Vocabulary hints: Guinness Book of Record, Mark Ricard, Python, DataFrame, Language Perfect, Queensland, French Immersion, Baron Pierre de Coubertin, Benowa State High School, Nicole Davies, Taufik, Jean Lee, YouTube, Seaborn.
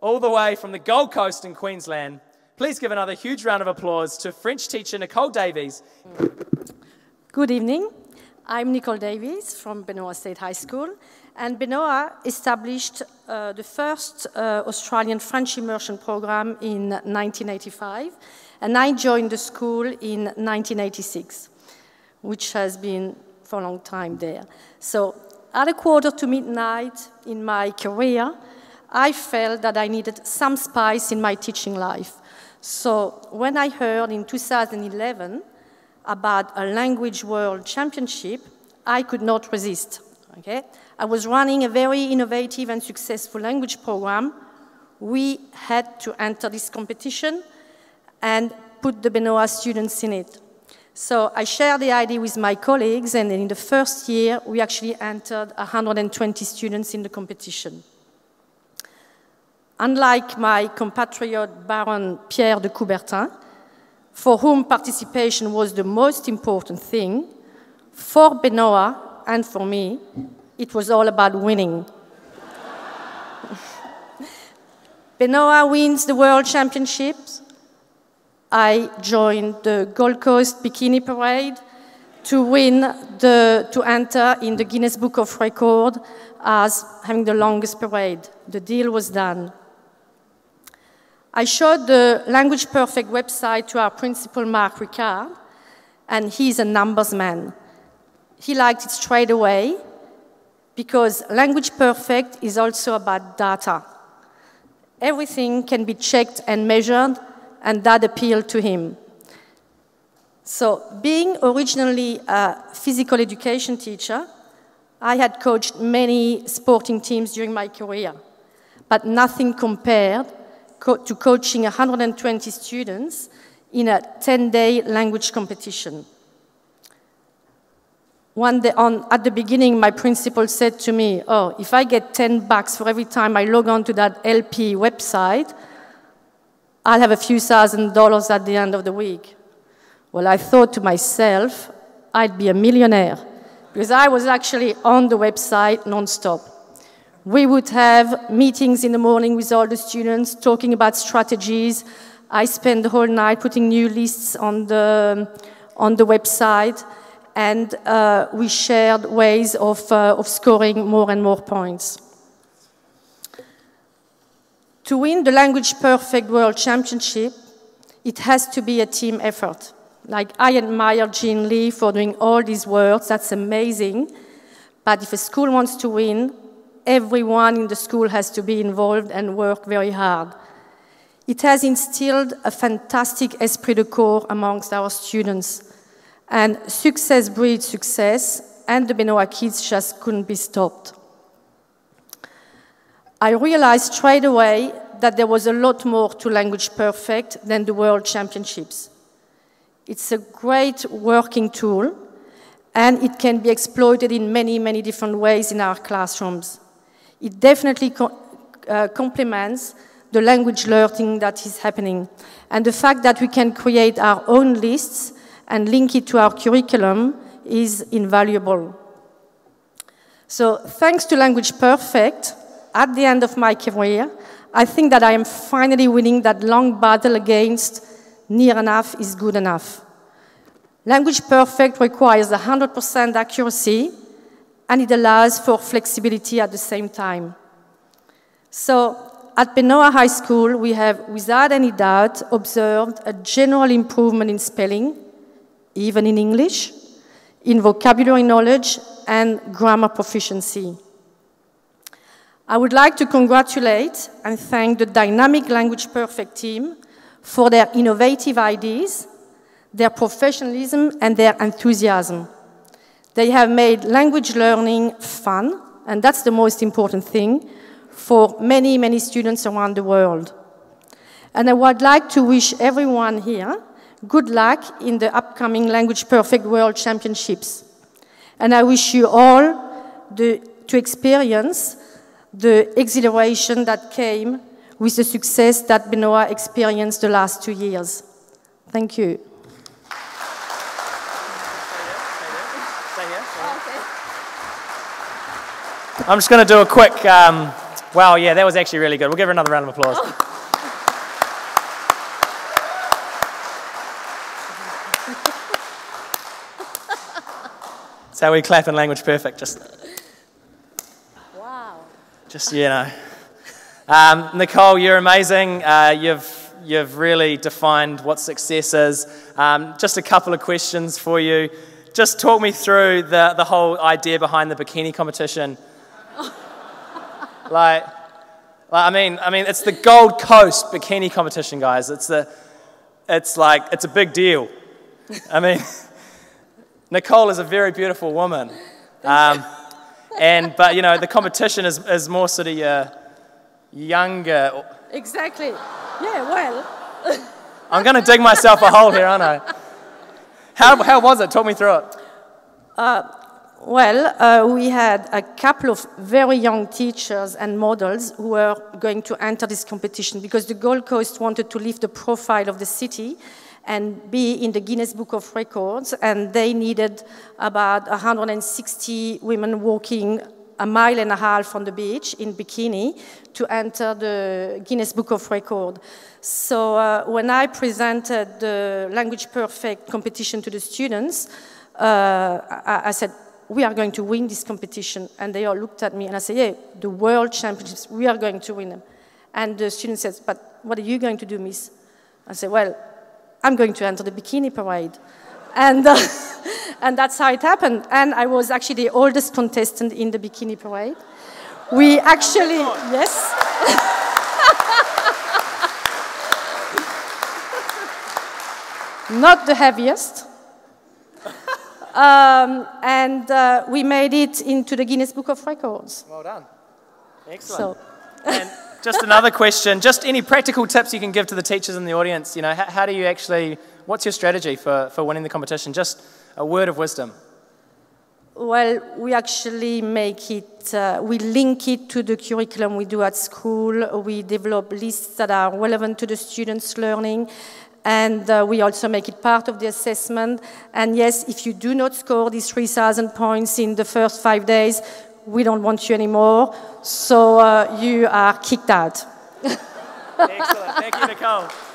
all the way from the Gold Coast in Queensland. Please give another huge round of applause to French teacher Nicole Davies. Good evening. I'm Nicole Davies from Benowa State High School, and Benowa established the first Australian French immersion program in 1985, and I joined the school in 1986, which has been for a long time there. So at 11:45 in my career, I felt that I needed some spice in my teaching life. So when I heard in 2011 about a language world championship, I could not resist. Okay? I was running a very innovative and successful language program. We had to enter this competition and put the Benowa students in it. So I shared the idea with my colleagues, and in the first year, we actually entered 120 students in the competition. Unlike my compatriot Baron Pierre de Coubertin, for whom participation was the most important thing, for Benowa and for me, it was all about winning. Benowa wins the World Championships. I joined the Gold Coast Bikini Parade to enter in the Guinness Book of Record as having the longest parade. The deal was done. I showed the Language Perfect website to our principal, Mark Ricard, and he's a numbers man. He liked it straight away because Language Perfect is also about data. Everything can be checked and measured, and that appealed to him. So, being originally a physical education teacher, I had coached many sporting teams during my career, but nothing compared to coaching 120 students in a 10-day language competition. One day at the beginning, my principal said to me, oh, if I get 10 bucks for every time I log on to that LP website, I'll have a few $1000s at the end of the week. Well, I thought to myself, I'd be a millionaire, because I was actually on the website non-stop. We would have meetings in the morning with all the students, talking about strategies. I spent the whole night putting new lists on the website, and we shared ways of scoring more and more points. To win the Language Perfect World Championship, it has to be a team effort. Like, I admire Jean Lee for doing all these words, that's amazing. But if a school wants to win, everyone in the school has to be involved and work very hard. It has instilled a fantastic esprit de corps amongst our students. And success breeds success, and the Benowa kids just couldn't be stopped. I realized straight away that there was a lot more to Language Perfect than the World Championships. It's a great working tool, and it can be exploited in many, many different ways in our classrooms. It definitely complements the language learning that is happening. And the fact that we can create our own lists and link it to our curriculum is invaluable. So thanks to Language Perfect, at the end of my career, I think that I am finally winning that long battle against near enough is good enough. Language Perfect requires 100% accuracy, and it allows for flexibility at the same time. So at Benowa High School, we have, without any doubt, observed a general improvement in spelling, even in English, in vocabulary knowledge, and grammar proficiency. I would like to congratulate and thank the dynamic Language Perfect team for their innovative ideas, their professionalism, and their enthusiasm. They have made language learning fun, and that's the most important thing, for many, many students around the world. And I would like to wish everyone here good luck in the upcoming Language Perfect World Championships. And I wish you all to experience the exhilaration that came with the success that Benowa experienced the last 2 years. Thank you. I'm just going to do a quick Wow, yeah, that was actually really good. We'll give her another round of applause. Oh. So we clap in Language Perfect, just... Wow. Just, you know. Nicole, you're amazing. You've really defined what success is. Just a couple of questions for you. Just talk me through the whole idea behind the bikini competition. I mean, it's the Gold Coast bikini competition, guys. It's a big deal. I mean, Nicole is a very beautiful woman, but you know, the competition is more sort of your younger. Exactly. Yeah, well. I'm going to dig myself a hole here, aren't I? How was it? Talk me through it. We had a couple of very young teachers and models who were going to enter this competition because the Gold Coast wanted to lift the profile of the city and be in the Guinness Book of Records, and they needed about 160 women walking a mile and a half on the beach in bikini to enter the Guinness Book of Record. So when I presented the Language Perfect competition to the students, I said, we are going to win this competition. And they all looked at me and I said, yeah, the world championships, we are going to win them. And the student says, but what are you going to do, miss? I said, well, I'm going to enter the bikini parade. And that's how it happened. And I was actually the oldest contestant in the bikini parade. We actually, yes. Not the heaviest. We made it into the Guinness Book of Records. Well done. Excellent. So. And just another question, just any practical tips you can give to the teachers in the audience? You know, how do you actually, what's your strategy for winning the competition? Just a word of wisdom. Well, we actually make it, we link it to the curriculum we do at school. We develop lists that are relevant to the students' learning. And we also make it part of the assessment. And yes, if you do not score these 3,000 points in the first 5 days, we don't want you anymore. So you are kicked out. Excellent. Thank you, Nicole.